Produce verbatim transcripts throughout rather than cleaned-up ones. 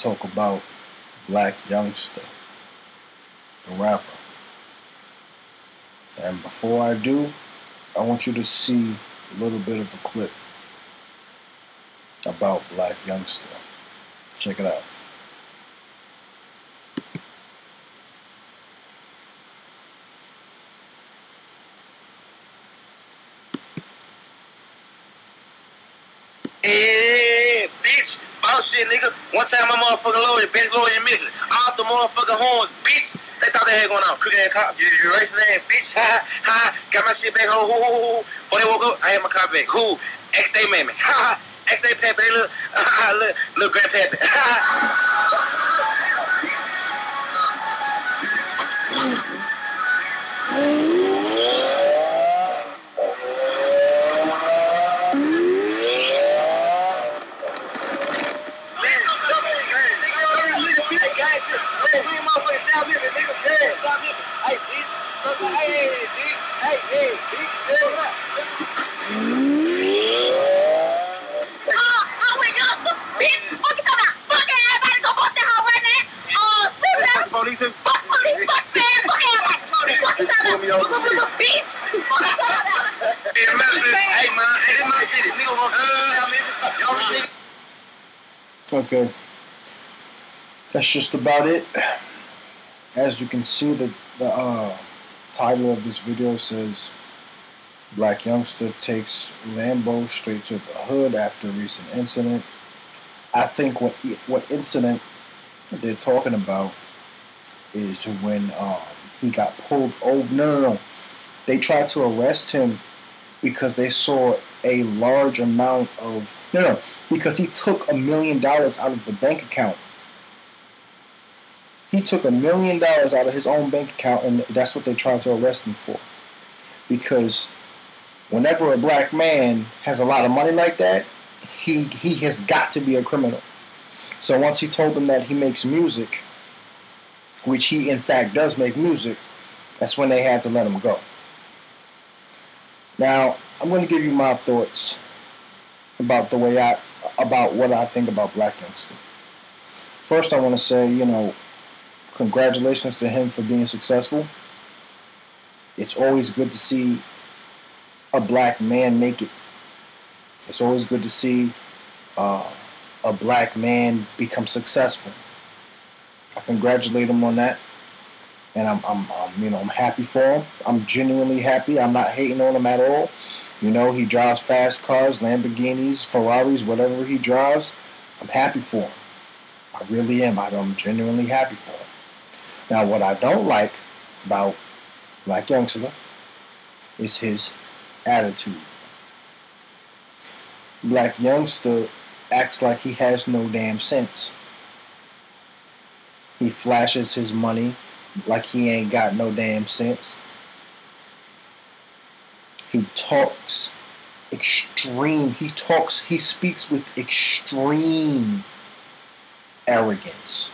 going to talk about Blac Youngsta, the rapper. And before I do, I want you to see a little bit of a clip about Blac Youngsta. Check it out. Yeah, bitch. Boss shit, nigga. One time my motherfucking lawyer, bitch, lawyer Mickey, off the motherfucking horns, bitch. They thought they had going on. Crooked ass cop. You, you racist ass bitch. Ha, ha. Got my shit back home. Hoo, hoo, hoo. Before they woke up, I had my car back. Who? Ex they mammy. Ha, ha. Ex they pappy. They look, uh, look, look, grandpappy. Ha, ha. Okay, that's just about it. As you can see, the, the uh, title of this video says Blac Youngsta takes Lambo straight to the hood after recent incident. I think what what incident they're talking about is when um, he got pulled over. No, no, no. They tried to arrest him because they saw a large amount of... No, no. Because he took a million dollars out of the bank account. He took a million dollars out of his own bank account, and that's what they tried to arrest him for. Because whenever a black man has a lot of money like that, he he has got to be a criminal. So once he told them that he makes music, which he in fact does make music, that's when they had to let him go. Now, I'm going to give you my thoughts about the way I, about what I think about Blac Youngsta. First, I want to say, you know, congratulations to him for being successful. It's always good to see a black man make it. It's always good to see uh, a black man become successful. I congratulate him on that, and I'm, I'm, I'm, you know, I'm happy for him. I'm genuinely happy. I'm not hating on him at all. You know, he drives fast cars, Lamborghinis, Ferraris, whatever he drives. I'm happy for him. I really am. I'm genuinely happy for him. Now, what I don't like about Blac Youngsta is his attitude. Blac Youngsta acts like he has no damn sense. He flashes his money like he ain't got no damn sense. He talks extreme. He talks, he speaks with extreme arrogance.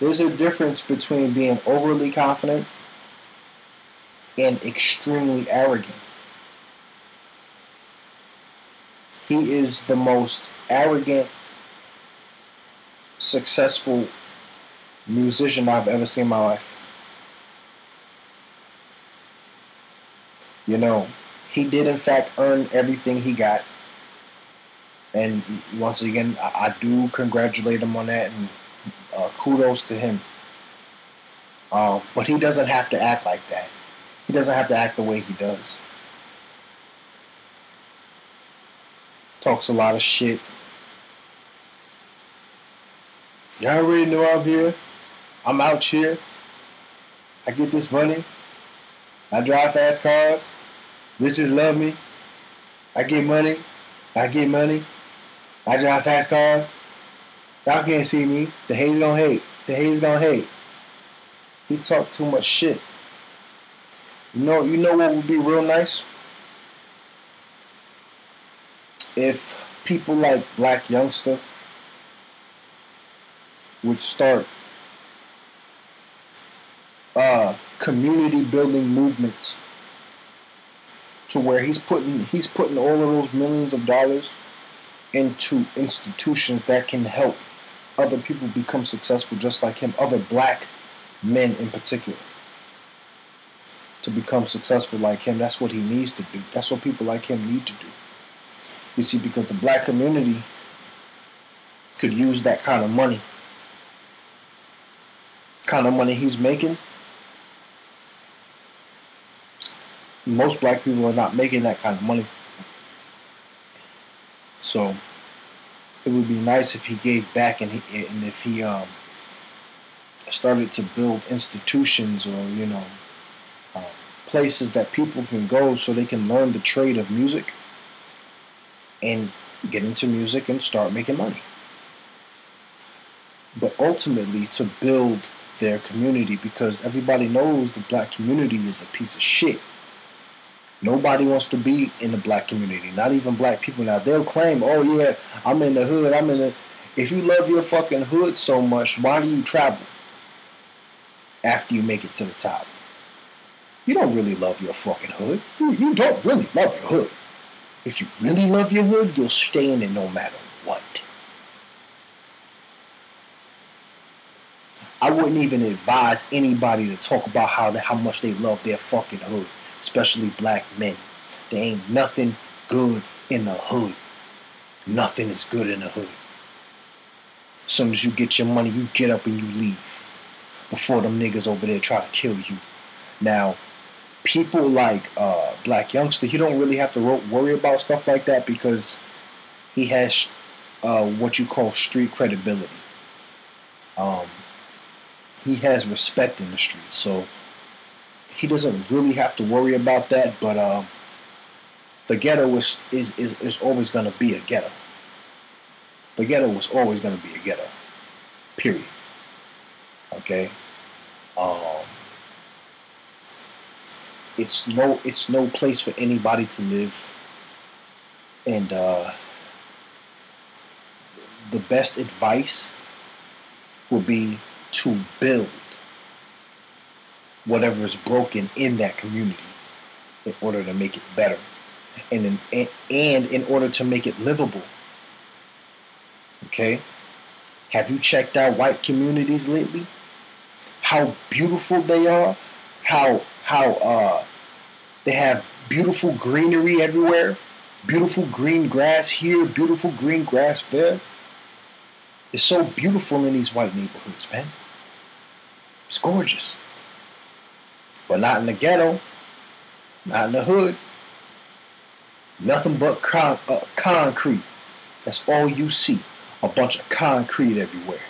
There's a difference between being overly confident and extremely arrogant. He is the most arrogant, successful musician I've ever seen in my life. You know, he did in fact earn everything he got. And once again, I, I do congratulate him on that, and uh, kudos to him. Uh, but he doesn't have to act like that. He doesn't have to act the way he does. Talks a lot of shit. Y'all already know I'm here. I'm out here. I get this money. I drive fast cars. Bitches love me. I get money. I get money. I drive fast cars. Y'all can't see me. The haters gonna hate. The haters gonna hate. He talk too much shit. You know, you know what would be real nice? If people like Blac Youngsta would start uh, community building movements, to where he's putting he's putting all of those millions of dollars into institutions that can help other people become successful just like him, other black men in particular, to become successful like him. That's what he needs to do. That's what people like him need to do. You see, because the black community could use that kind of money. Kind of money he's making. Most black people are not making that kind of money. So it would be nice if he gave back and, he, and if he um, started to build institutions or, you know, uh, places that people can go so they can learn the trade of music and get into music and start making money. But ultimately to build their community, because everybody knows the black community is a piece of shit. Nobody wants to be in the black community, not even black people. Now, they'll claim, oh, yeah, I'm in the hood. I'm in the... If you love your fucking hood so much, why do you travel after you make it to the top? You don't really love your fucking hood. You, you don't really love your hood. If you really love your hood, you'll stay in it no matter what. I wouldn't even advise anybody to talk about how, how much they love their fucking hood, especially black men. There ain't nothing good in the hood. Nothing is good in the hood. As soon as you get your money, you get up and you leave before them niggas over there try to kill you. Now, people like uh, Blac Youngsta, he don't really have to worry about stuff like that because he has uh, what you call street credibility. Um... He has respect in the streets, so he doesn't really have to worry about that. But um, the ghetto is is, is, is always going to be a ghetto. The ghetto was always going to be a ghetto, period. Okay, um, it's no it's no place for anybody to live, and uh, the best advice will be to build whatever is broken in that community in order to make it better, and in, and, and in order to make it livable. Okay? Have you checked out white communities lately? How beautiful they are, how how uh, they have beautiful greenery everywhere, beautiful green grass here, beautiful green grass there. It's so beautiful in these white neighborhoods, man. It's gorgeous. But not in the ghetto. Not in the hood. Nothing but con uh, concrete. That's all you see. A bunch of concrete everywhere.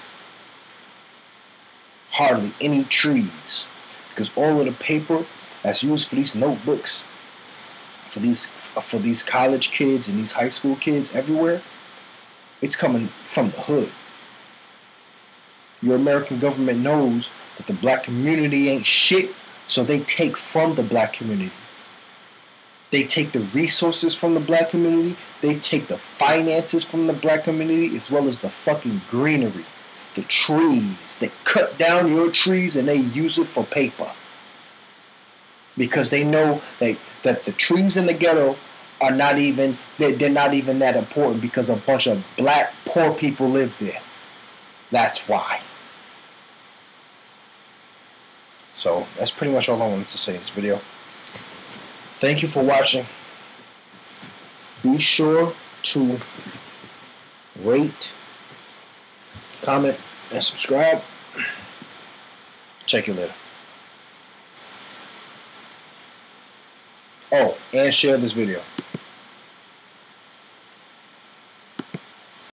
Hardly any trees. Because all of the paper that's used for these notebooks, for these, for these college kids and these high school kids everywhere, it's coming from the hood. Your American government knows that the black community ain't shit, so they take from the black community. They take the resources from the black community. They take the finances from the black community, as well as the fucking greenery, the trees. They cut down your trees and they use it for paper. Because they know that, that the trees in the ghetto are not even, they're, they're not even that important because a bunch of black poor people live there. That's why. So that's pretty much all I wanted to say in this video. Thank you for watching. Be sure to rate, comment, and subscribe. Check you later. Oh, and share this video.